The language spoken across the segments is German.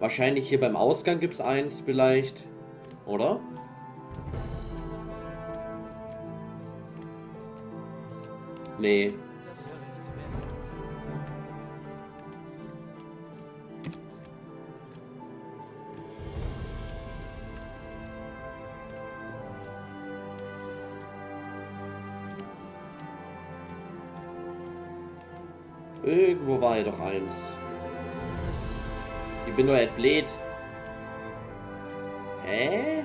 Wahrscheinlich hier beim Ausgang gibt es eins vielleicht, oder? Nee. Irgendwo war ja doch eins. Ich bin nur entbläht. Hä?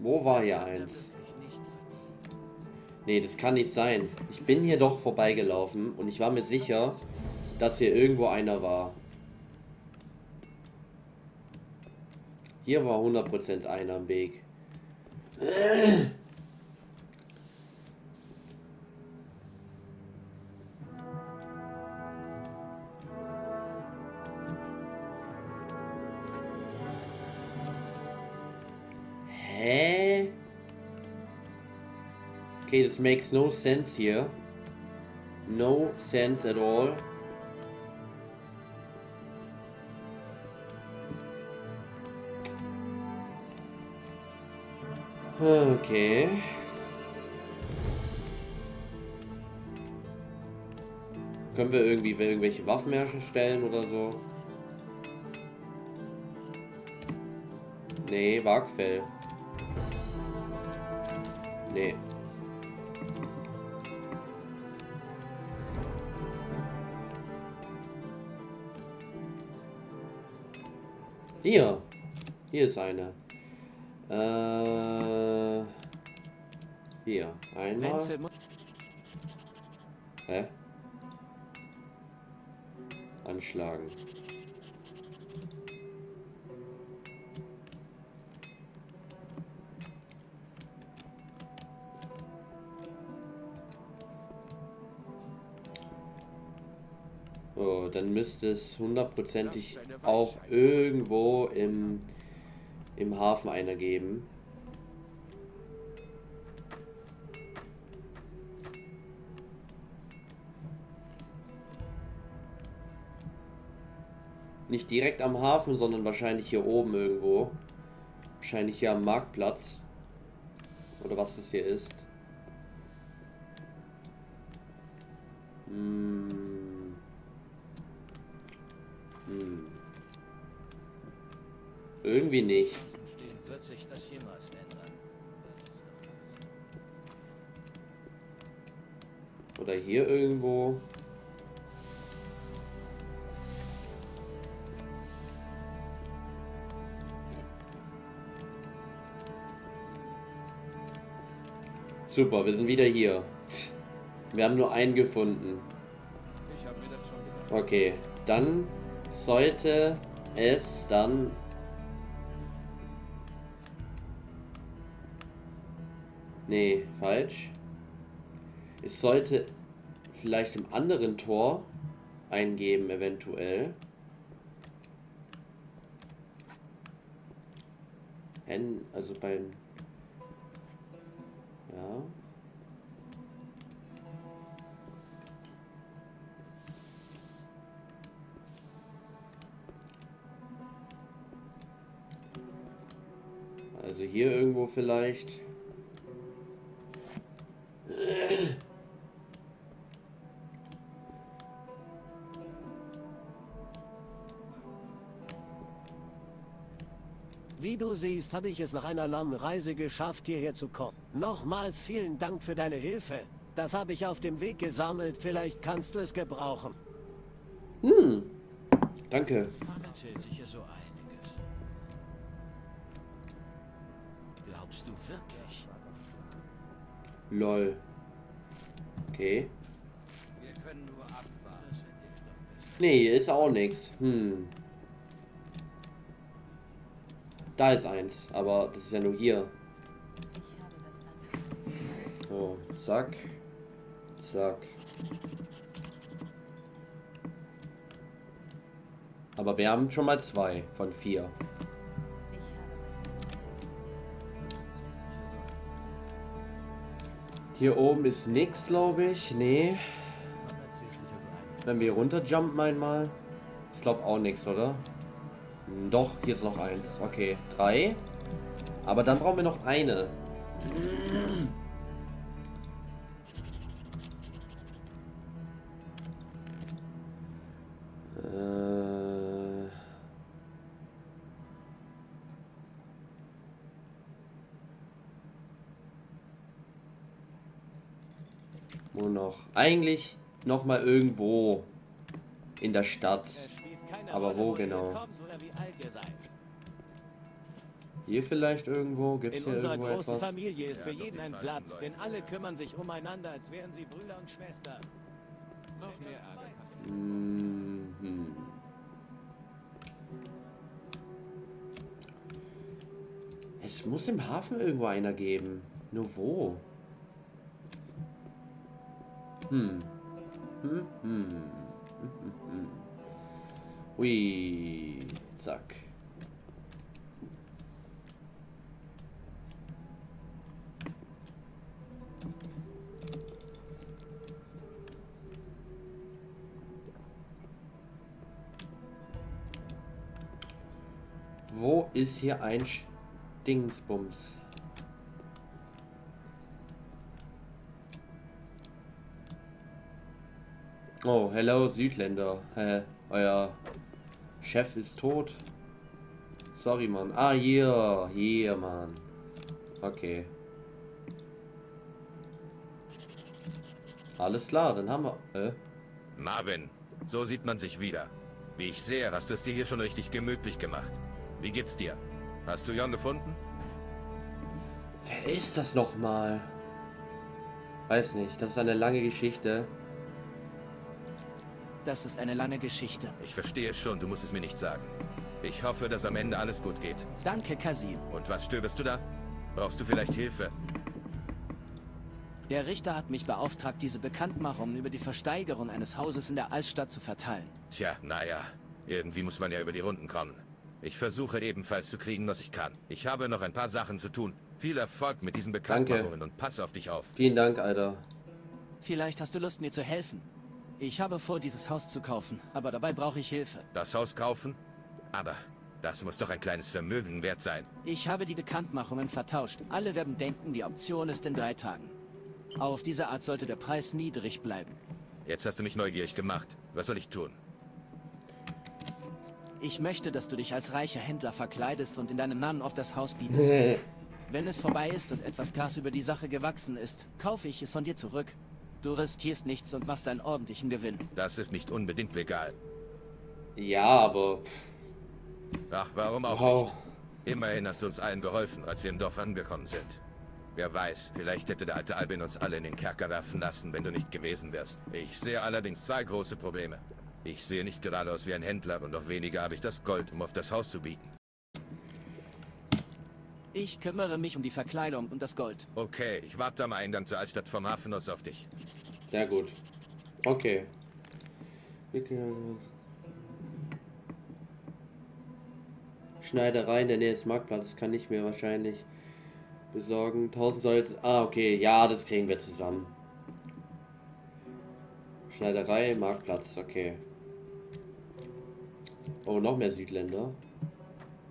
Wo war hier eins? Nee, das kann nicht sein. Ich bin hier doch vorbeigelaufen und ich war mir sicher, dass hier irgendwo einer war. Hier war 100% einer am Weg. Okay, this makes no sense here. No sense at all. Okay. Können wir irgendwie irgendwelche Waffen herstellen oder so? Nee, Wagfell. Nee. Hier. Hier ist eine. Hier. Einmal. Hä? Anschlagen. So, dann müsste es hundertprozentig auch irgendwo im Hafen einer geben. Nicht direkt am Hafen, sondern wahrscheinlich hier oben irgendwo. Wahrscheinlich hier am Marktplatz. Oder was das hier ist. Irgendwie nicht. Oder hier irgendwo. Super, wir sind wieder hier. Wir haben nur einen gefunden. Okay, dann sollte es dann... Nee, falsch. Es sollte vielleicht im anderen Tor eingeben, eventuell. Also beim... Ja. Also hier irgendwo vielleicht... Wie du siehst, habe ich es nach einer langen Reise geschafft, hierher zu kommen. Nochmals vielen Dank für deine Hilfe. Das habe ich auf dem Weg gesammelt. Vielleicht kannst du es gebrauchen. Danke. Man erzählt sicher so einiges. Glaubst du wirklich? Lol. Okay. Wir können nur abfahren. Nee, hier ist auch nichts. Da ist eins, aber das ist ja nur hier. So, zack. Zack. Aber wir haben schon mal 2 von 4. Hier oben ist nichts, glaube ich. Nee. Wenn wir hier runterjumpen einmal. Ich glaube auch nichts, oder? Doch, hier ist noch eins. Okay, 3. Aber dann brauchen wir noch eine. Nur noch. Eigentlich noch mal irgendwo in der Stadt. Aber wo genau? Hier vielleicht irgendwo? Gibt es hier irgendwo etwas? In unserer großen Familie ist für jeden ein Platz, denn alle kümmern sich umeinander, als wären sie Brüder und Schwestern. Noch mehr Ärger. Mhm. Es muss im Hafen irgendwo einer geben. Nur wo? Ui, zack. Wo ist hier ein Dingsbums? Oh, hello Südländer. Euer Chef ist tot. Sorry, Mann. Ah, hier, Mann. Okay. Alles klar, dann haben wir... Marvin, so sieht man sich wieder. Wie ich sehe, hast du es dir hier schon richtig gemütlich gemacht. Wie geht's dir? Hast du Jon gefunden? Wer ist das nochmal? Weiß nicht, das ist eine lange Geschichte. Das ist eine lange Geschichte. Ich verstehe schon, du musst es mir nicht sagen. Ich hoffe, dass am Ende alles gut geht. Danke, Kasim. Und was stöberst du da? Brauchst du vielleicht Hilfe? Der Richter hat mich beauftragt, diese Bekanntmachungen über die Versteigerung eines Hauses in der Altstadt zu verteilen. Tja, naja. Irgendwie muss man ja über die Runden kommen. Ich versuche ebenfalls zu kriegen, was ich kann. Ich habe noch ein paar Sachen zu tun. Viel Erfolg mit diesen Bekanntmachungen. Danke. Und pass auf dich auf. Vielen Dank, Alter. Vielleicht hast du Lust, mir zu helfen. Ich habe vor, dieses Haus zu kaufen, aber dabei brauche ich Hilfe. Das Haus kaufen? Aber das muss doch ein kleines Vermögen wert sein. Ich habe die Bekanntmachungen vertauscht. Alle werden denken, die Option ist in 3 Tagen. Auf diese Art sollte der Preis niedrig bleiben. Jetzt hast du mich neugierig gemacht. Was soll ich tun? Ich möchte, dass du dich als reicher Händler verkleidest und in deinem Namen auf das Haus bietest. Wenn es vorbei ist und etwas Gras über die Sache gewachsen ist, kaufe ich es von dir zurück. Du riskierst nichts und machst einen ordentlichen Gewinn. Das ist nicht unbedingt legal. Ja, aber... Ach, warum auch nicht? Immerhin hast du uns allen geholfen, als wir im Dorf angekommen sind. Wer weiß, vielleicht hätte der alte Albin uns alle in den Kerker werfen lassen, wenn du nicht gewesen wärst. Ich sehe allerdings 2 große Probleme. Ich sehe nicht gerade aus wie ein Händler und noch weniger habe ich das Gold, um auf das Haus zu bieten. Ich kümmere mich um die Verkleidung und das Gold. Okay, ich warte am Eingang zur Altstadt vom Hafen aus auf dich. Sehr gut. Okay. Schneiderei in der Nähe des Marktplatzes kann ich mir wahrscheinlich besorgen. 1000 Salz. Ah, okay. Ja, das kriegen wir zusammen. Schneiderei, Marktplatz. Okay. Oh, noch mehr Südländer.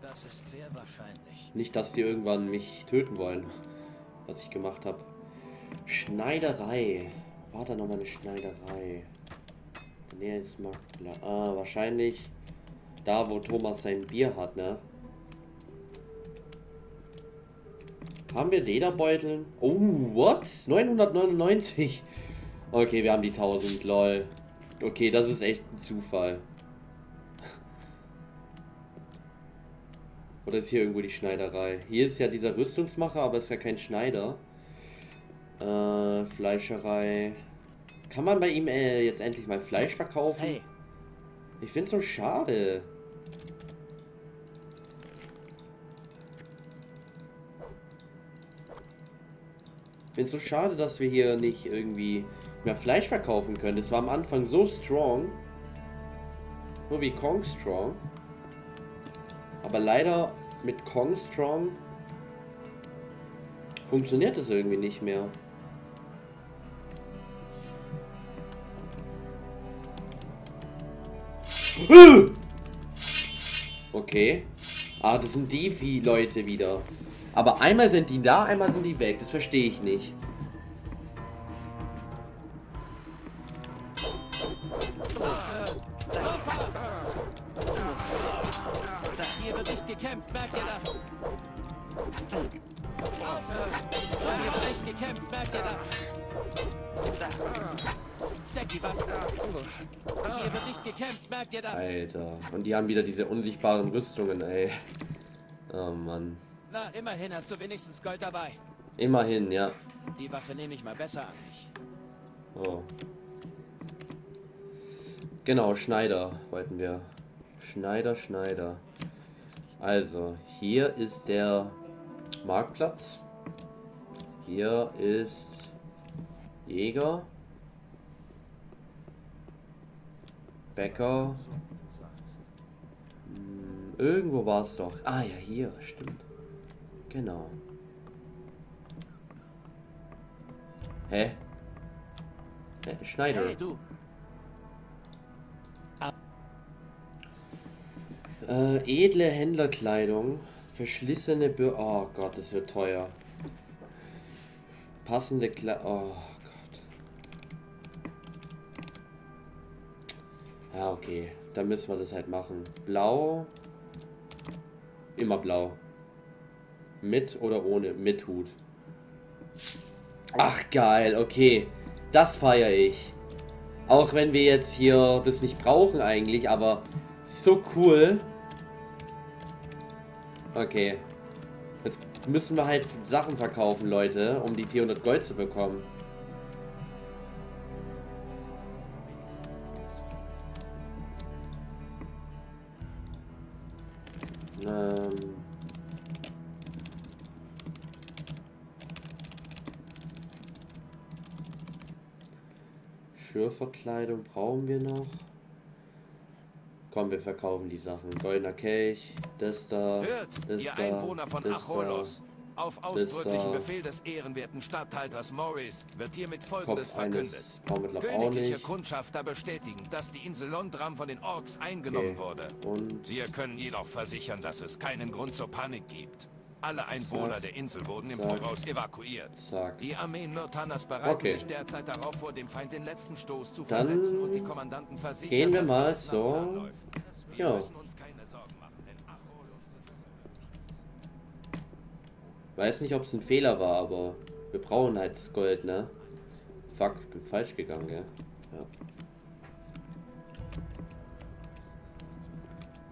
Das ist sehr wahrscheinlich. Nicht, dass die irgendwann mich töten wollen, was ich gemacht habe. Schneiderei. War da nochmal eine Schneiderei? Nee, ist mal klar. Ah, wahrscheinlich da, wo Thomas sein Bier hat, ne? Haben wir Lederbeutel? Oh, what? 999. Okay, wir haben die 1000, lol. Okay, das ist echt ein Zufall. Oder ist hier irgendwo die Schneiderei? Hier ist ja dieser Rüstungsmacher, aber ist ja kein Schneider. Fleischerei. Kann man bei ihm jetzt endlich mal Fleisch verkaufen? Hey. Ich find's so schade. Ich find's so schade, dass wir hier nicht irgendwie mehr Fleisch verkaufen können. Das war am Anfang so strong. Nur wie Kong strong. Aber leider mit Kong Strong funktioniert es irgendwie nicht mehr. Okay. Ah, das sind die Vieh-Leute wieder. Aber einmal sind die da, einmal sind die weg. Das verstehe ich nicht. Hier wird nicht gekämpft, merkt ihr das? Hier wird nicht gekämpft, merkt ihr das? Steck die Waffe. Hier wird nicht gekämpft, merkt ihr das? Alter. Und die haben wieder diese unsichtbaren Rüstungen, ey. Oh Mann. Na, immerhin hast du wenigstens Gold dabei. Immerhin, ja. Die Waffe nehme ich mal besser an mich. Oh. Genau, Schneider wollten wir. Schneider. Also, hier ist der Marktplatz. Hier ist Jäger. Bäcker. Irgendwo war es doch. Ah ja, hier, stimmt. Genau. Hä? Schneider. Hey, du. Edle Händlerkleidung. Verschlissene Bürger. Oh Gott, das wird teuer. Passende Kleidung. Oh Gott. Ja, okay. Dann müssen wir das halt machen. Blau. Immer blau. Mit oder ohne? Mit Hut. Ach geil, okay. Das feiere ich. Auch wenn wir jetzt hier das nicht brauchen eigentlich, aber so cool. Okay. Jetzt müssen wir halt Sachen verkaufen, Leute, um die 400 Gold zu bekommen. Schürfverkleidung brauchen wir noch. Komm, wir verkaufen die Sachen. Goldener Kelch, das da, ihr Einwohner von Archolos. Auf ausdrücklichen Befehl des ehrenwerten Statthalters Morris wird hiermit Folgendes verkündet. Königliche Kundschafter bestätigen, dass die Insel Londram von den Orks eingenommen wurde. Und wir können jedoch versichern, dass es keinen Grund zur Panik gibt. Alle Einwohner der Insel wurden im Voraus evakuiert. Die Armeen Myrtanas bereiten sich derzeit darauf vor, dem Feind den letzten Stoß zu versetzen und die Kommandanten versichern, gehen wir mal so. Ja. Weiß nicht, ob es ein Fehler war, aber wir brauchen halt das Gold, ne? Fuck, ich bin falsch gegangen, gell?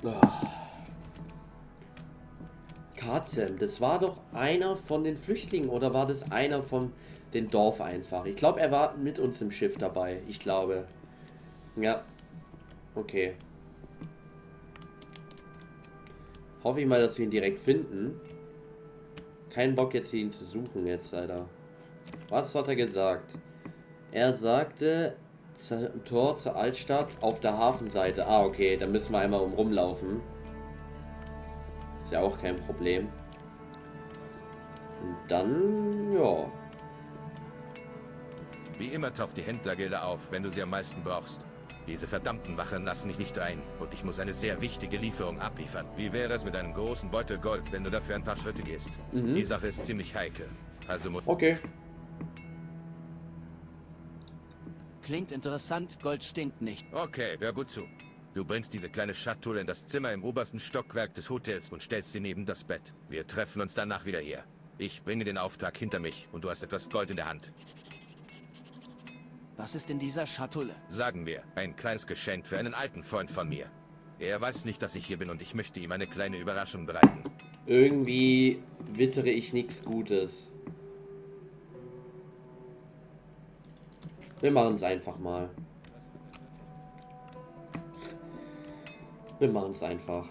Ja. Oh. Katzem, das war doch einer von den Flüchtlingen, oder war das einer von den Dorf einfach? Ich glaube, er war mit uns im Schiff dabei, ich glaube. Ja, okay. Hoffe ich mal, dass wir ihn direkt finden. Kein Bock jetzt, ihn zu suchen jetzt, Alter. Was hat er gesagt? Er sagte, Tor zur Altstadt auf der Hafenseite. Ah, okay, dann müssen wir einmal rumlaufen. Ist ja auch kein Problem. Und dann, ja. Wie immer taucht die Händlergilde auf, wenn du sie am meisten brauchst. Diese verdammten Wachen lassen mich nicht ein und ich muss eine sehr wichtige Lieferung abliefern. Wie wäre es mit einem großen Beutel Gold, wenn du dafür ein paar Schritte gehst? Mhm. Die Sache ist ziemlich heikel. Also muss... Okay. Klingt interessant, Gold stinkt nicht. Okay, hör gut zu. Du bringst diese kleine Schatulle in das Zimmer im obersten Stockwerk des Hotels und stellst sie neben das Bett. Wir treffen uns danach wieder hier. Ich bringe den Auftrag hinter mich und du hast etwas Gold in der Hand. Was ist in dieser Schatulle? Sagen wir, ein kleines Geschenk für einen alten Freund von mir. Er weiß nicht, dass ich hier bin und ich möchte ihm eine kleine Überraschung bereiten. Irgendwie wittere ich nichts Gutes. Wir machen es einfach mal. Wir machen es einfach.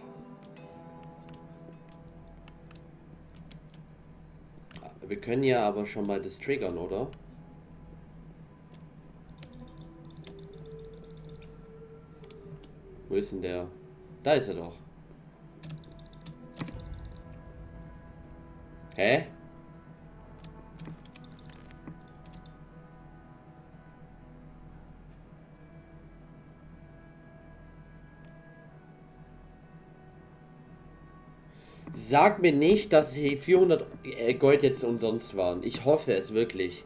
Wir können ja aber schon mal das triggern, oder? Wo ist denn der? Da ist er doch. Hä? Sag mir nicht, dass die 400 Gold jetzt umsonst waren. Ich hoffe es wirklich.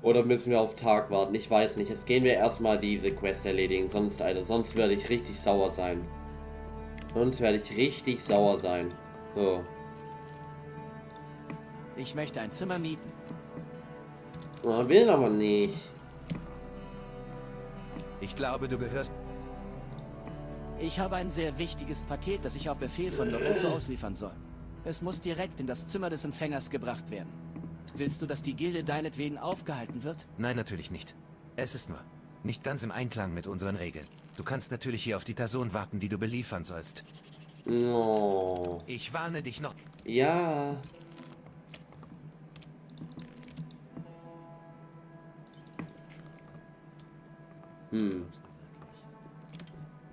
Oder müssen wir auf Tag warten? Ich weiß nicht. Jetzt gehen wir erstmal diese Quest erledigen. Sonst, Alter, sonst werde ich richtig sauer sein. So. Ich möchte ein Zimmer mieten. Oh, will aber nicht. Ich glaube, du gehörst... Ich habe ein sehr wichtiges Paket, das ich auf Befehl von Lorenzo ausliefern soll. Es muss direkt in das Zimmer des Empfängers gebracht werden. Willst du, dass die Gilde deinetwegen aufgehalten wird? Nein, natürlich nicht. Es ist nur nicht ganz im Einklang mit unseren Regeln. Du kannst natürlich hier auf die Person warten, die du beliefern sollst. No. Ich warne dich noch. Ja. Hm.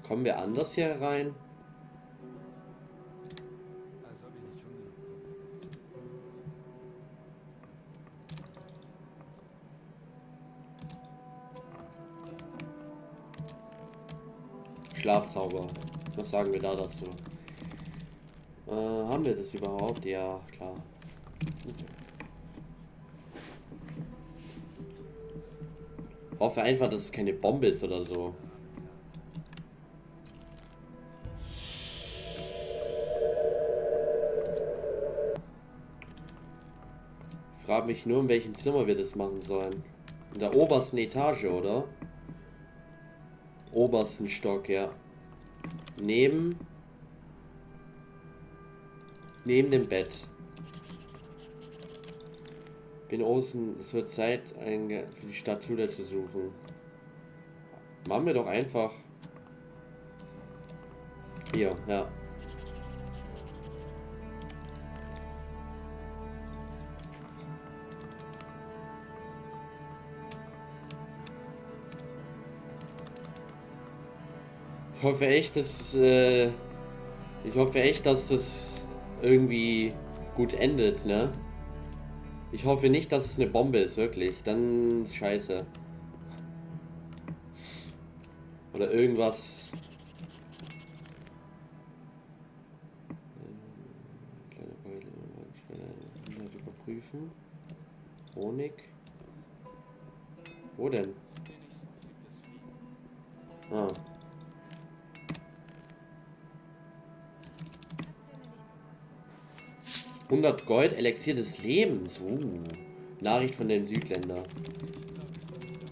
Kommen wir anders hier rein? Schlafzauber. Was sagen wir da dazu? Haben wir das überhaupt? Ja, klar. Ich hoffe einfach, dass es keine Bombe ist oder so. Ich frage mich nur, in welchem Zimmer wir das machen sollen. In der obersten Etage, oder? Obersten Stock, ja. Neben dem Bett. Bin außen, es wird Zeit, für die Statue zu suchen. Machen wir doch einfach. Hier, ja. Ich hoffe echt, dass das irgendwie gut endet, ne? Ich hoffe nicht, dass es eine Bombe ist, wirklich. Dann scheiße. Oder irgendwas. Kleine Beule überprüfen. Honig. Wo denn? Ah. $100 Gold, Elixier des Lebens. Nachricht von den Südländern.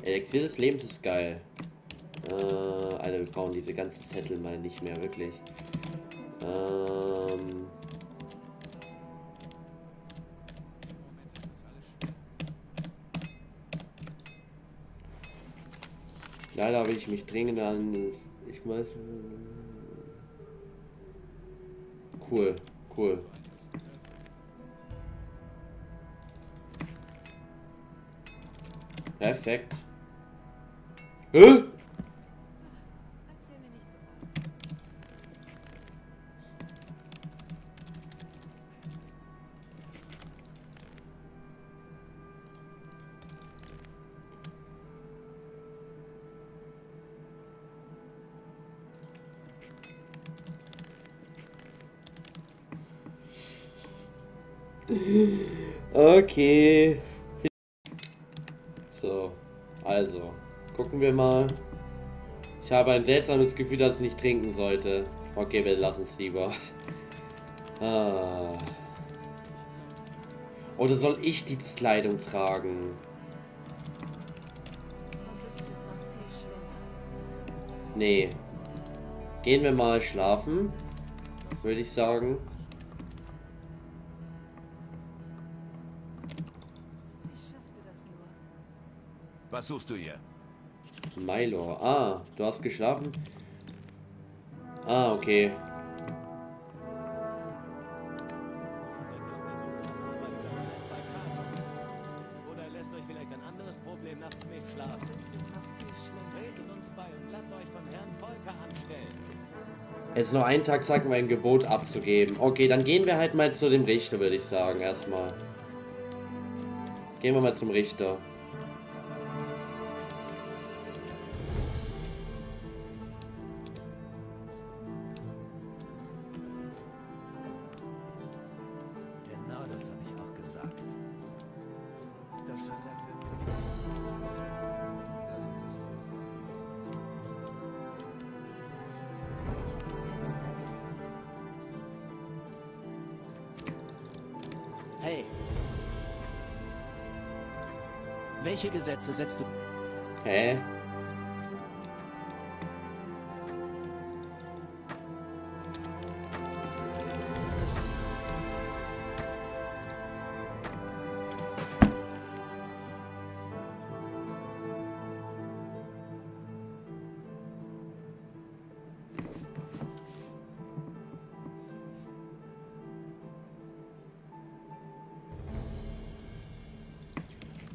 Elixier des Lebens ist geil. Alter, wir brauchen diese ganzen Zettel mal nicht mehr, wirklich. Leider habe ich mich dringend an... Ich weiß... Cool, cool. Perfekt. Hä? Okay. Also, gucken wir mal. Ich habe ein seltsames Gefühl, dass ich nicht trinken sollte. Okay, wir lassen es lieber. Ah. Oder soll ich die Kleidung tragen? Nee. Gehen wir mal schlafen, würde ich sagen. Was suchst du hier? Milo. Ah, du hast geschlafen? Ah, okay. Oder lässt euch vielleicht ein anderes Problem nachts nicht schlafen. Tretet uns bei und lasst euch von Herrn Volker anstellen. Es ist noch ein Tag, sagt mein Gebot abzugeben. Okay, dann gehen wir halt mal zu dem Richter, würde ich sagen, erstmal. Gehen wir mal zum Richter. sagt. Das hat er wirklich. Hey. Welche Gesetze setzt du? Hä?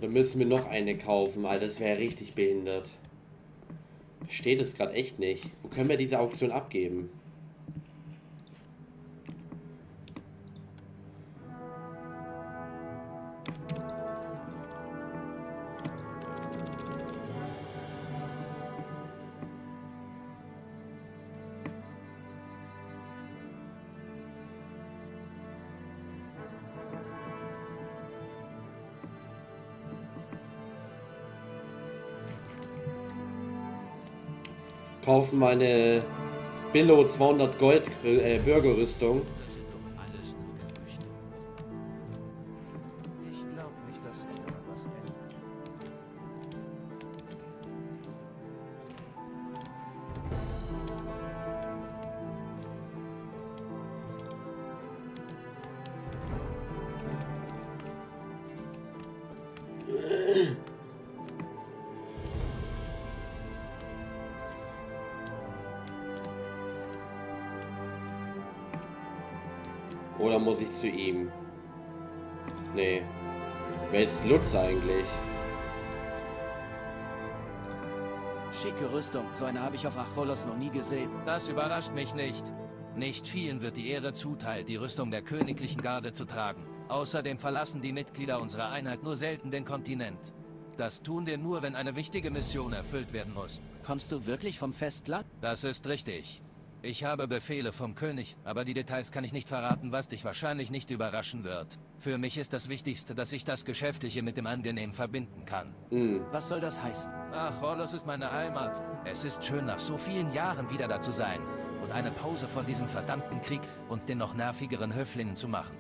Da müssen wir noch eine kaufen, Alter, das wäre richtig behindert. Steht es gerade echt nicht. Wo können wir diese Auktion abgeben? Kaufen meine Billo 200 Gold Bürgerrüstung. Das sind doch alles nur Gerüchte. Ich glaube nicht, dass sich daran was ändert. Oder muss ich zu ihm? Nee. Wer ist Lutz eigentlich? Schicke Rüstung. So eine habe ich auf Archolos noch nie gesehen. Das überrascht mich nicht. Nicht vielen wird die Ehre zuteil, die Rüstung der königlichen Garde zu tragen. Außerdem verlassen die Mitglieder unserer Einheit nur selten den Kontinent. Das tun wir nur, wenn eine wichtige Mission erfüllt werden muss. Kommst du wirklich vom Festland? Das ist richtig. Ich habe Befehle vom König, aber die Details kann ich nicht verraten, was dich wahrscheinlich nicht überraschen wird. Für mich ist das Wichtigste, dass ich das Geschäftliche mit dem Angenehmen verbinden kann. Was soll das heißen? Archolos ist meine Heimat. Es ist schön, nach so vielen Jahren wieder da zu sein und eine Pause von diesem verdammten Krieg und den noch nervigeren Höflingen zu machen.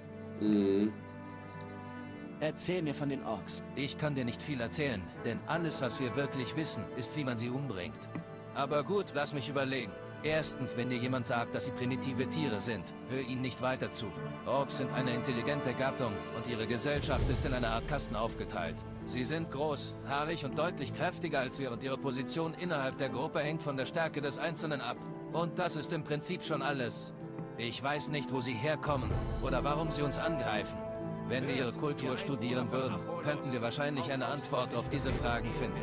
Erzähl mir von den Orks. Ich kann dir nicht viel erzählen, denn alles, was wir wirklich wissen, ist, wie man sie umbringt. Aber gut, lass mich überlegen. Erstens, wenn dir jemand sagt, dass sie primitive Tiere sind, hör ihnen nicht weiter zu. Orks sind eine intelligente Gattung und ihre Gesellschaft ist in eine Art Kasten aufgeteilt. Sie sind groß, haarig und deutlich kräftiger als wir und ihre Position innerhalb der Gruppe hängt von der Stärke des Einzelnen ab. Und das ist im Prinzip schon alles. Ich weiß nicht, wo sie herkommen oder warum sie uns angreifen. Wenn wir ihre Kultur studieren würden, könnten wir wahrscheinlich eine Antwort auf diese Fragen finden.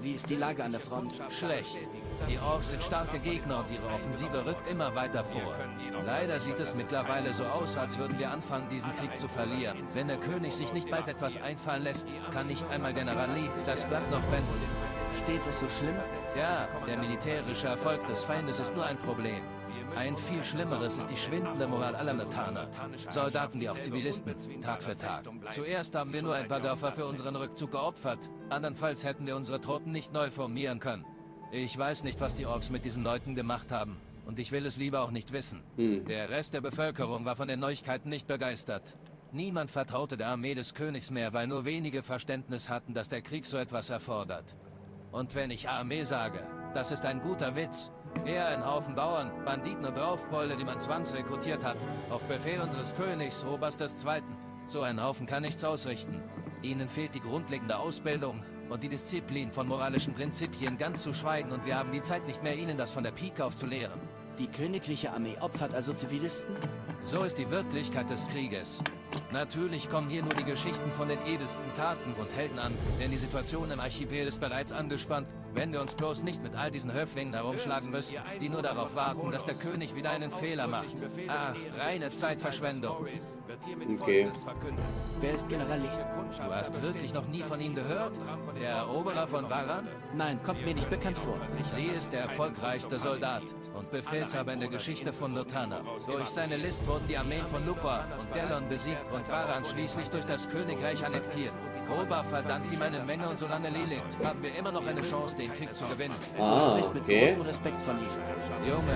Wie ist die Lage an der Front? Schlecht. Die Orks sind starke Gegner und ihre Offensive rückt immer weiter vor. Leider sieht es mittlerweile so aus, als würden wir anfangen, diesen Krieg zu verlieren. Wenn der König sich nicht bald etwas einfallen lässt, kann nicht einmal General Lee das Blatt noch wenden. Steht es so schlimm? Ja, der militärische Erfolg des Feindes ist nur ein Problem. Ein viel schlimmeres ist die schwindende Moral aller Myrtana. Soldaten wie auch Zivilisten, Tag für Tag. Zuerst haben wir nur ein paar Dörfer für unseren Rückzug geopfert. Andernfalls hätten wir unsere Truppen nicht neu formieren können. Ich weiß nicht, was die Orks mit diesen Leuten gemacht haben. Und ich will es lieber auch nicht wissen. Der Rest der Bevölkerung war von den Neuigkeiten nicht begeistert. Niemand vertraute der Armee des Königs mehr, weil nur wenige Verständnis hatten, dass der Krieg so etwas erfordert. Und wenn ich Armee sage, das ist ein guter Witz. Eher ein Haufen Bauern, Banditen und Raufbolde, die man zwangsrekrutiert hat. Auf Befehl unseres Königs, Robers II. So ein Haufen kann nichts ausrichten. Ihnen fehlt die grundlegende Ausbildung und die Disziplin von moralischen Prinzipien ganz zu schweigen. Und wir haben die Zeit nicht mehr, ihnen das von der Pike auf zu lehren. Die königliche Armee opfert also Zivilisten? So ist die Wirklichkeit des Krieges. Natürlich kommen hier nur die Geschichten von den edelsten Taten und Helden an, denn die Situation im Archipel ist bereits angespannt Wenn wir uns bloß nicht mit all diesen Höflingen herumschlagen müssen, die nur darauf warten, dass der König wieder einen Fehler macht. Ach, reine Zeitverschwendung. Okay. Wer ist General Lee? Du hast wirklich noch nie von ihm gehört? Der Eroberer von Varan? Nein, kommt mir nicht bekannt vor. Lee ist der erfolgreichste Soldat und Befehlshaber in der Geschichte von Myrtana. Durch seine List wurden die Armeen von Nupa und Delon besiegt und Varan schließlich durch das Königreich annektiert. Oba verdankt ihm eine Menge und solange Lee lebt, haben wir immer noch eine Chance, den Krieg zu gewinnen. Du sprichst mit großem Respekt von ihm. Junge,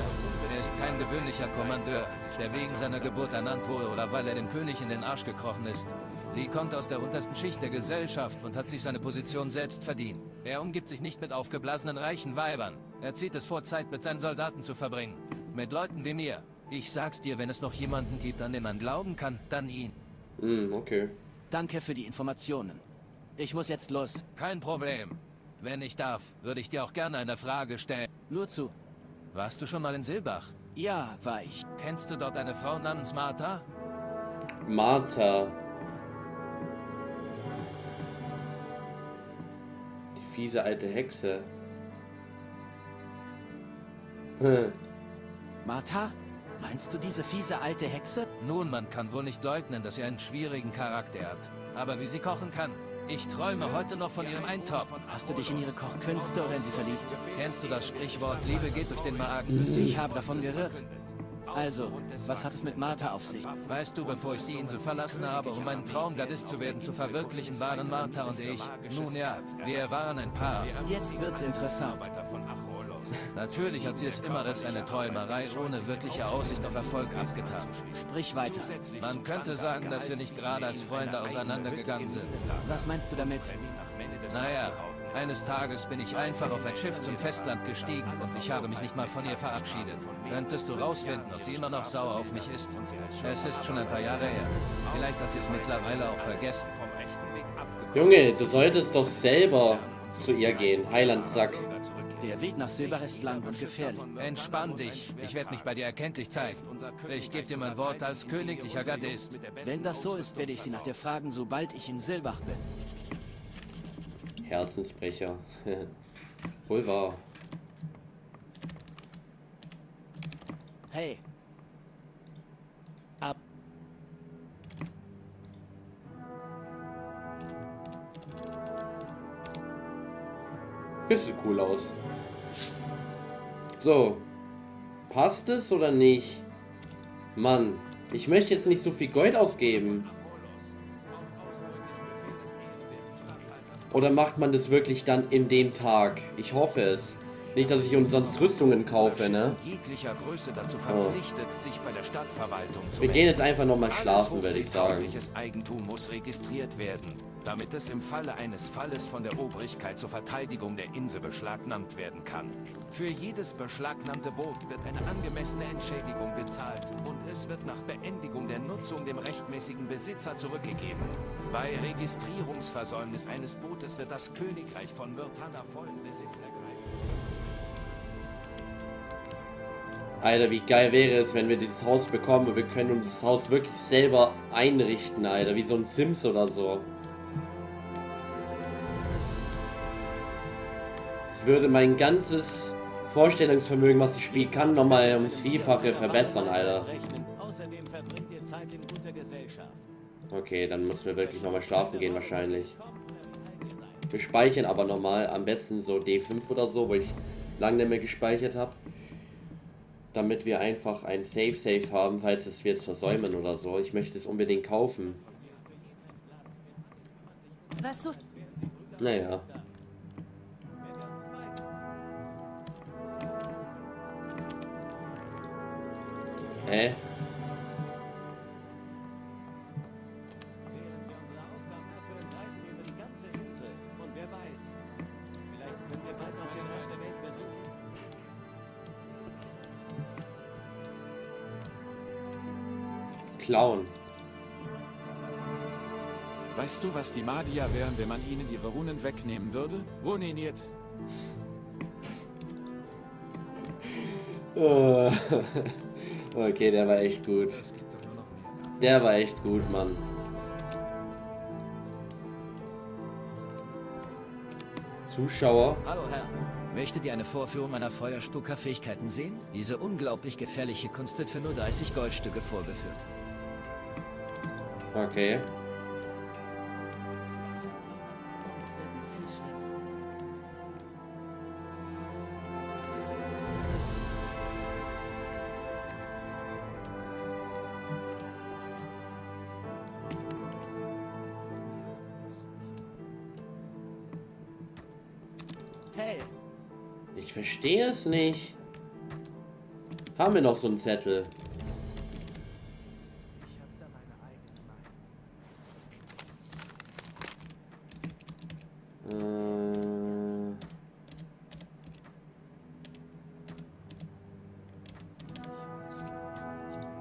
er ist kein gewöhnlicher Kommandeur, der wegen seiner Geburt ernannt wurde oder weil er dem König in den Arsch gekrochen ist. Lee kommt aus der untersten Schicht der Gesellschaft und hat sich seine Position selbst verdient. Er umgibt sich nicht mit aufgeblasenen reichen Weibern. Er zieht es vor, Zeit mit seinen Soldaten zu verbringen. Mit Leuten wie mir. Ich sag's dir, wenn es noch jemanden gibt, an den man glauben kann, dann ihn. Okay. Danke für die Informationen. Ich muss jetzt los. Kein Problem. Wenn ich darf, würde ich dir auch gerne eine Frage stellen. Nur zu. Warst du schon mal in Silbach? Ja, war ich. Kennst du dort eine Frau namens Martha? Martha. Die fiese alte Hexe. Martha? Meinst du diese fiese alte Hexe? Nun, man kann wohl nicht leugnen, dass sie einen schwierigen Charakter hat. Aber wie sie kochen kann. Ich träume heute noch von ihrem Eintopf. Hast du dich in ihre Kochkünste oder in sie verliebt? Kennst du das Sprichwort, Liebe geht durch den Magen? Ich habe davon gehört. Also, was hat es mit Martha auf sich? Weißt du, bevor ich die Insel verlassen habe, um meinen Traum, Gardist zu werden, zu verwirklichen, waren Martha und ich. Nun ja, wir waren ein Paar. Jetzt wird's interessant. Natürlich hat sie es immer als eine Träumerei ohne wirkliche Aussicht auf Erfolg abgetan. Sprich weiter. Man könnte sagen, dass wir nicht gerade als Freunde auseinandergegangen sind. Was meinst du damit? Naja, eines Tages bin ich einfach auf ein Schiff zum Festland gestiegen und ich habe mich nicht mal von ihr verabschiedet. Könntest du rausfinden, ob sie immer noch sauer auf mich ist? Es ist schon ein paar Jahre her. Vielleicht hat sie es mittlerweile auch vergessen. Junge, du solltest doch selber zu ihr gehen, Heilandsack. Der Weg nach Silber ist lang und gefährlich. Entspann dich. Ich werde mich bei dir erkenntlich zeigen. Ich gebe dir mein Wort als königlicher Gardist. Wenn das so ist, werde ich sie nach dir fragen, sobald ich in Silbach bin. Herzensbrecher. Wohl wahr. Hey. Ab. Das sieht cool aus. So, passt es oder nicht? Mann, ich möchte jetzt nicht so viel Gold ausgeben. Oder macht man das wirklich dann in dem Tag? Ich hoffe es. Nicht, dass ich umsonst Rüstungen kaufe, ne? Wir gehen jetzt einfach nochmal schlafen, würde ich sagen. Eigentum muss registriert werden, damit es im Falle eines Falles von der Obrigkeit zur Verteidigung der Insel beschlagnahmt werden kann. Für jedes beschlagnahmte Boot wird eine angemessene Entschädigung gezahlt und es wird nach Beendigung der Nutzung dem rechtmäßigen Besitzer zurückgegeben. Bei Registrierungsversäumnis eines Bootes wird das Königreich von Myrtana vollen Besitz ergreifen. Alter, wie geil wäre es, wenn wir dieses Haus bekommen und wir können uns das Haus wirklich selber einrichten, Alter, wie so ein Sims oder so. Es würde mein ganzes Vorstellungsvermögen, was ich spielen kann, nochmal ums Vielfache verbessern, Alter. Okay, dann müssen wir wirklich nochmal schlafen gehen wahrscheinlich. Wir speichern aber nochmal, am besten so D5 oder so, wo ich lange nicht mehr gespeichert habe. Damit wir einfach ein Safe haben, falls es wir jetzt versäumen oder so. Ich möchte es unbedingt kaufen. Was suchst du? Naja. Hä? Klauen. Weißt du, was die Magier wären, wenn man ihnen ihre Runen wegnehmen würde? Ruiniert. Oh. Okay, der war echt gut. Der war echt gut, Mann. Zuschauer. Hallo Herr, möchtet ihr eine Vorführung meiner Feuerstuka-Fähigkeiten sehen? Diese unglaublich gefährliche Kunst wird für nur 30 Goldstücke vorgeführt. Okay. Ich verstehe es nicht. Haben wir noch so einen Zettel? Ich hab da meine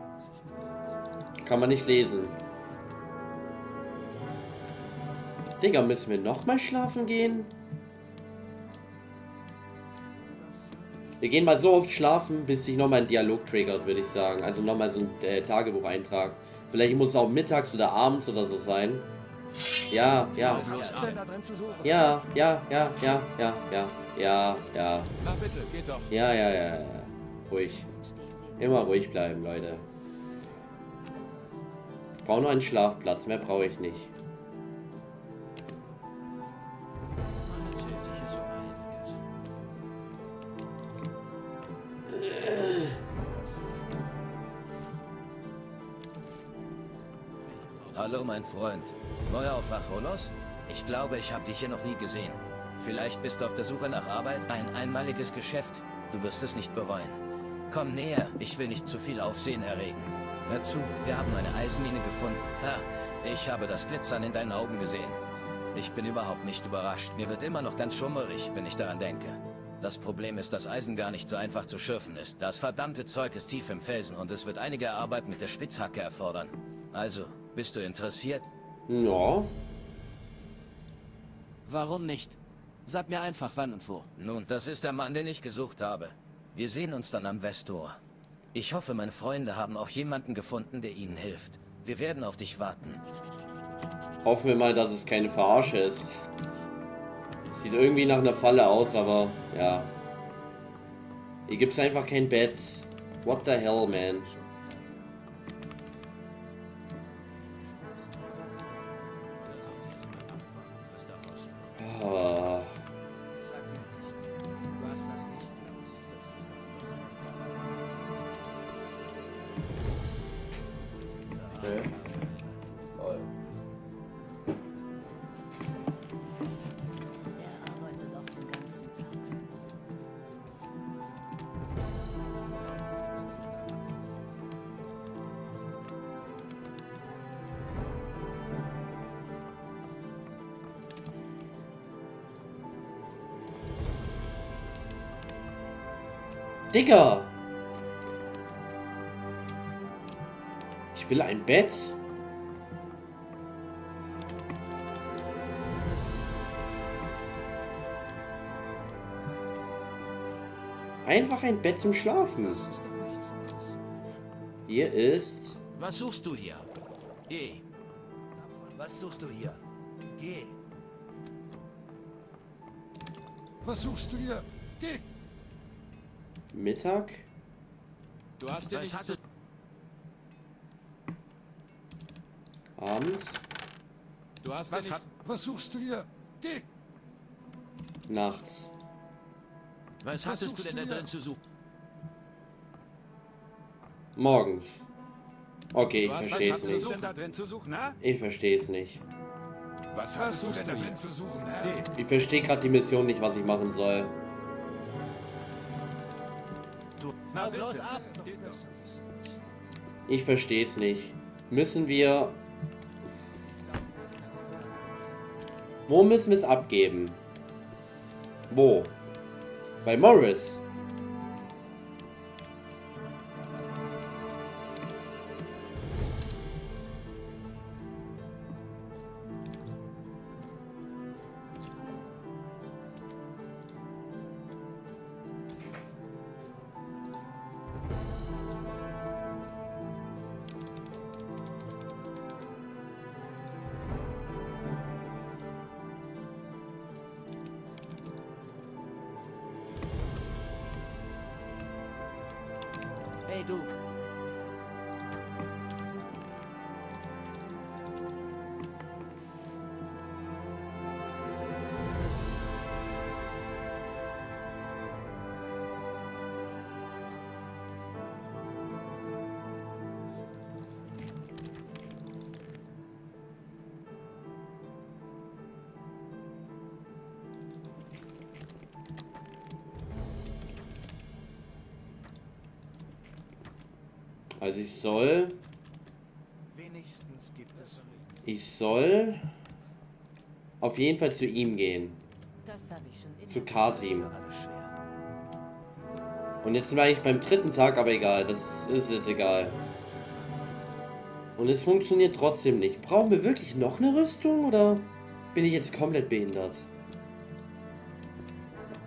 eigene Meinung. Kann man nicht lesen. Digga, müssen wir nochmal schlafen gehen? Wir gehen mal so oft schlafen, bis sich nochmal ein Dialog triggert, würde ich sagen. Also nochmal so ein Tagebucheintrag. Vielleicht muss es auch mittags oder abends oder so sein. Ja, ja. Ja, ja, ja, ja, ja, ja, ja, ja. Na bitte, geht doch. Ja, ja, ja, ja. Ruhig. Immer ruhig bleiben, Leute. Ich brauche nur einen Schlafplatz, mehr brauche ich nicht. Hallo, mein Freund. Neu auf Archolos? Ich glaube, ich habe dich hier noch nie gesehen. Vielleicht bist du auf der Suche nach Arbeit? Ein einmaliges Geschäft. Du wirst es nicht bereuen. Komm näher. Ich will nicht zu viel Aufsehen erregen. Hör zu, wir haben eine Eisenmine gefunden. Ha, ich habe das Glitzern in deinen Augen gesehen. Ich bin überhaupt nicht überrascht. Mir wird immer noch ganz schummerig, wenn ich daran denke. Das Problem ist, dass Eisen gar nicht so einfach zu schürfen ist. Das verdammte Zeug ist tief im Felsen und es wird einige Arbeit mit der Spitzhacke erfordern. Also, bist du interessiert? Ja. Warum nicht? Sag mir einfach, wann und wo. Nun, das ist der Mann, den ich gesucht habe. Wir sehen uns dann am Westtor. Ich hoffe, meine Freunde haben auch jemanden gefunden, der ihnen hilft. Wir werden auf dich warten. Hoffen wir mal, dass es keine Verarsche ist. Sieht irgendwie nach einer Falle aus, aber ja. Hier gibt es einfach kein Bett. What the hell, man? Digga! Ich will ein Bett. Einfach ein Bett zum Schlafen. Hier ist... Was suchst du hier? Geh. Was suchst du hier? Geh. Was suchst du hier? Geh. Mittag? Du hast ja nichts zu... Abends? Du hast ja nichts... Was suchst du hier? Geh! Nachts. Was hattest du denn da drin zu suchen? Morgens. Okay, ich verstehe es nicht. Ich verstehe es nicht. Was hast du denn da drin zu suchen? Ich verstehe gerade die Mission nicht, was ich machen soll. Na, los ab! Ich verstehe es nicht. Müssen wir... Wo müssen wir es abgeben? Wo? Bei Morris. du. Also ich soll... Wenigstens gibt es ich soll... auf jeden Fall zu ihm gehen. Das hab ich schon in zu Kasim. Und jetzt sind wir eigentlich beim dritten Tag, aber egal. Das ist jetzt egal. Und es funktioniert trotzdem nicht. Brauchen wir wirklich noch eine Rüstung oder bin ich jetzt komplett behindert?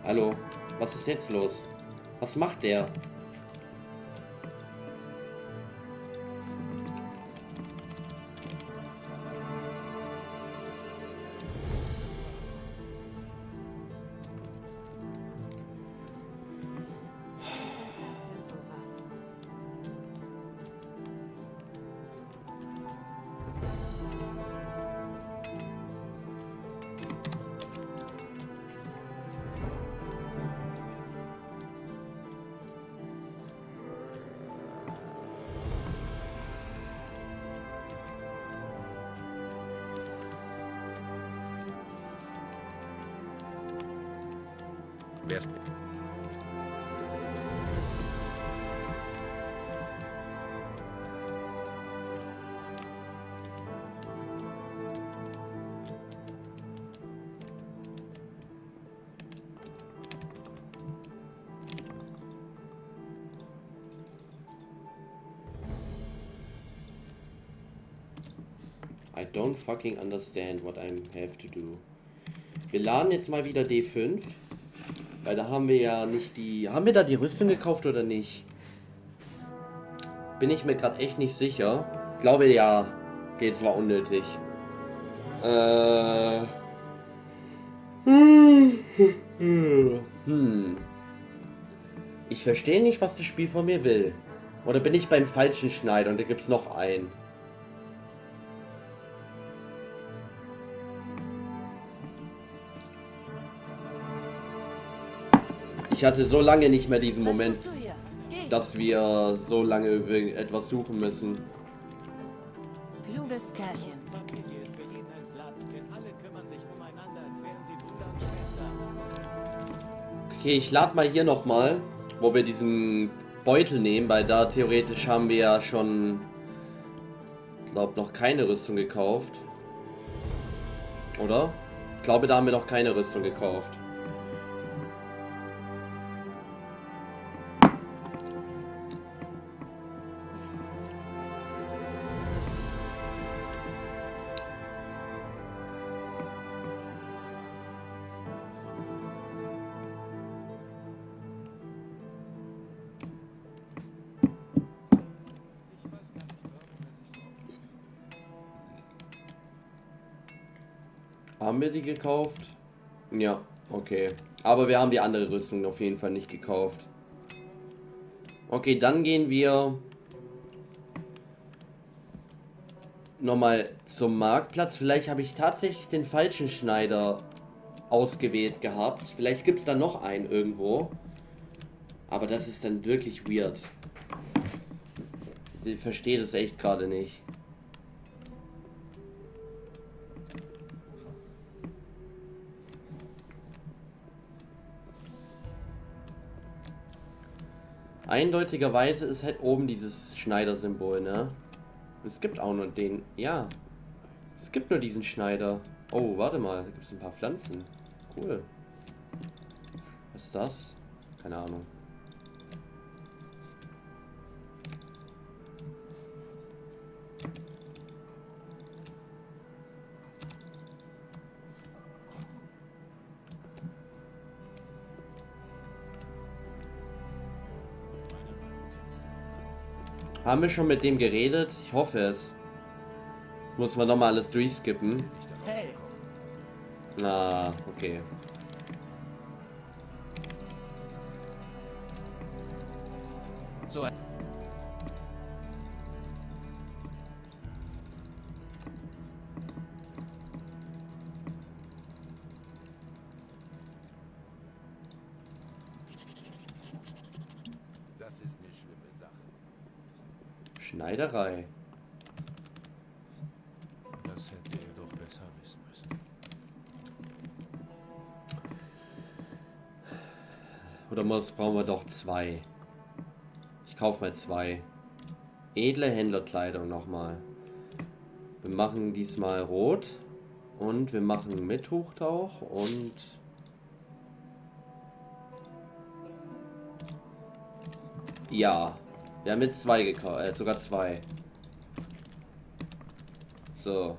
Hallo? Was ist jetzt los? Was macht der? I don't fucking understand what I have to do. Wir laden jetzt mal wieder D5. Weil da haben wir ja nicht die... Haben wir da die Rüstung gekauft oder nicht? Bin ich mir gerade echt nicht sicher. Ich glaube ja. Okay, das war unnötig. Ich verstehe nicht, was das Spiel von mir will. Oder bin ich beim falschen Schneider und da gibt es noch einen. Ich hatte so lange nicht mehr diesen Moment, dass wir so lange etwas suchen müssen. Kluges Kerlchen. Okay, ich lade mal hier nochmal, wo wir diesen Beutel nehmen, weil da theoretisch haben wir ja schon, ich glaube, noch keine Rüstung gekauft. Oder? Ich glaube, da haben wir noch keine Rüstung gekauft. Haben wir die gekauft? Ja, okay. Aber wir haben die andere Rüstung auf jeden Fall nicht gekauft. Okay, dann gehen wir nochmal zum Marktplatz. Vielleicht habe ich tatsächlich den falschen Schneider ausgewählt gehabt. Vielleicht gibt es da noch einen irgendwo. Aber das ist dann wirklich weird. Ich verstehe das echt gerade nicht. Eindeutigerweise ist halt oben dieses Schneidersymbol, ne? Es gibt auch nur den... Ja. Es gibt nur diesen Schneider. Oh, warte mal. Da gibt es ein paar Pflanzen. Cool. Was ist das? Keine Ahnung. Haben wir schon mit dem geredet? Ich hoffe es. Muss man nochmal alles durchskippen. Hey. Na, okay. So. Schneiderei. Das hätte er doch besser wissen müssen. Oder brauchen wir doch zwei? Ich kaufe mal zwei. Edle Händlerkleidung nochmal. Wir machen diesmal rot. Und wir machen Mittuchtauch und... Ja. Wir haben jetzt zwei gekauft. Sogar zwei. So.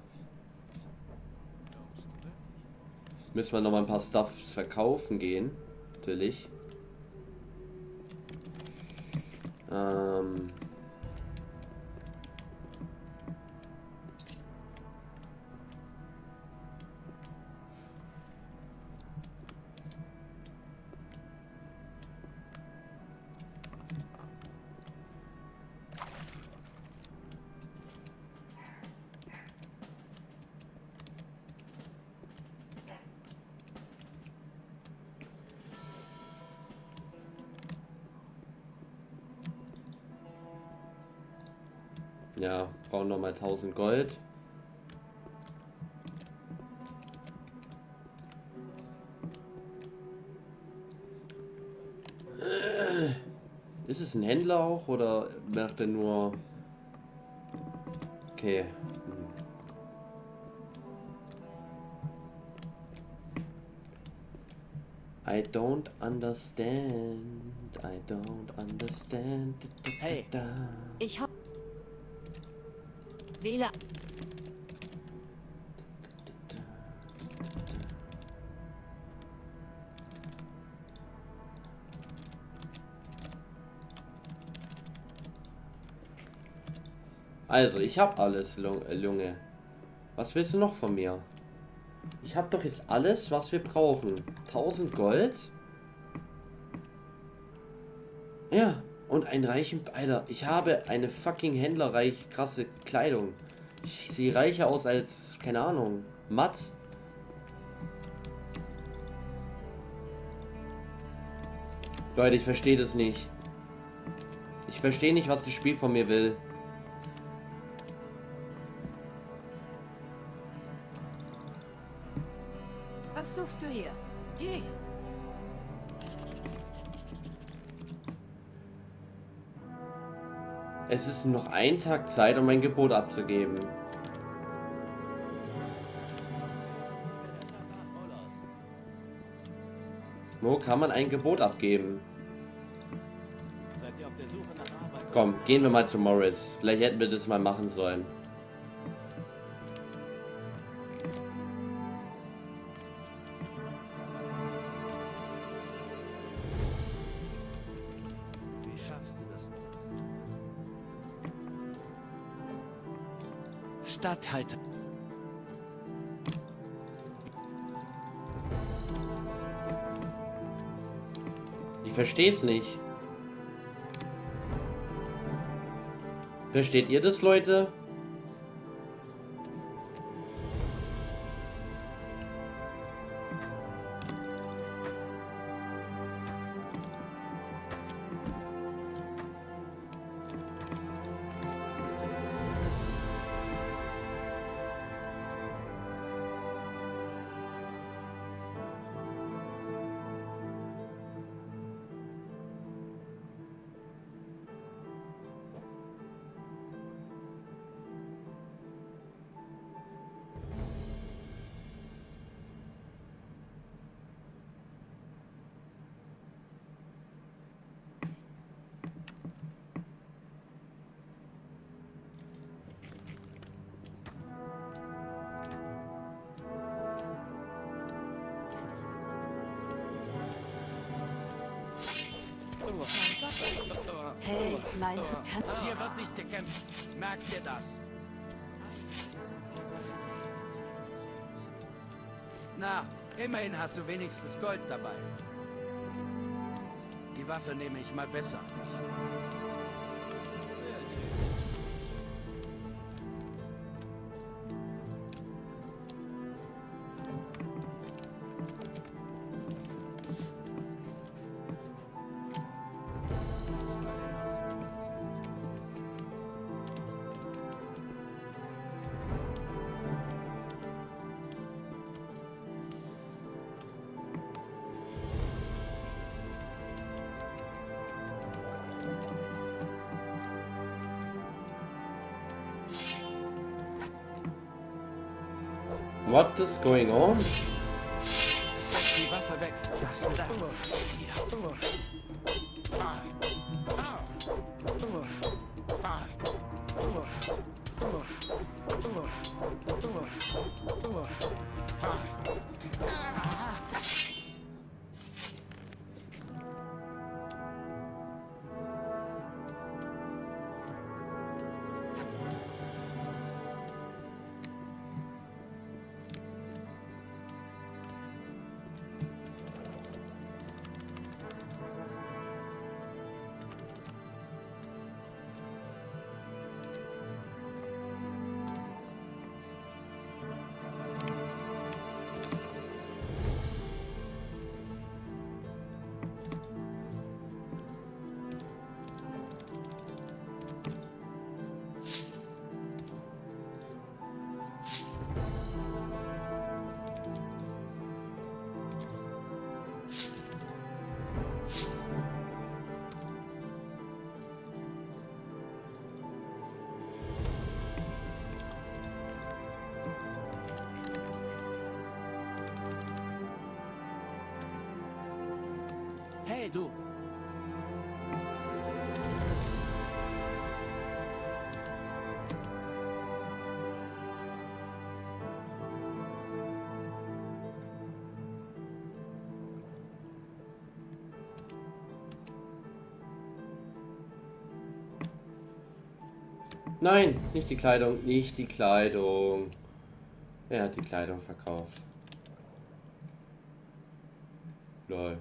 Müssen wir nochmal ein paar Stuffs verkaufen gehen. Natürlich. Ja, brauchen nochmal 1000 Gold. Ist es ein Händler auch oder macht er nur... Okay. I don't understand. I don't understand. Hey, ich hab... Wähler. Also, ich habe alles, Lunge. Was willst du noch von mir? Ich habe doch jetzt alles, was wir brauchen. 1000 Gold? Ja. Und einen reichen... Alter, ich habe eine fucking händlerreich krasse Kleidung. Ich sehe reicher aus als... Keine Ahnung. Matt. Leute, ich verstehe das nicht. Ich verstehe nicht, was das Spiel von mir will. Was suchst du hier? Geh! Es ist noch ein Tag Zeit, um mein Gebot abzugeben. Wo kann man ein Gebot abgeben? Seid ihr auf der Suche nach Arbeit? Komm, gehen wir mal zu Morris. Vielleicht hätten wir das mal machen sollen. Statthalter. Ich verstehe es nicht. Versteht ihr das, Leute? Hey, nein. Hier wird nicht gekämpft. Merkt ihr das? Na, immerhin hast du wenigstens Gold dabei. Die Waffe nehme ich mal besser. What is going on? Die Waffe weg. Das und das. Hey, du! Nein, nicht die Kleidung, nicht die Kleidung. Er hat die Kleidung verkauft. Lol.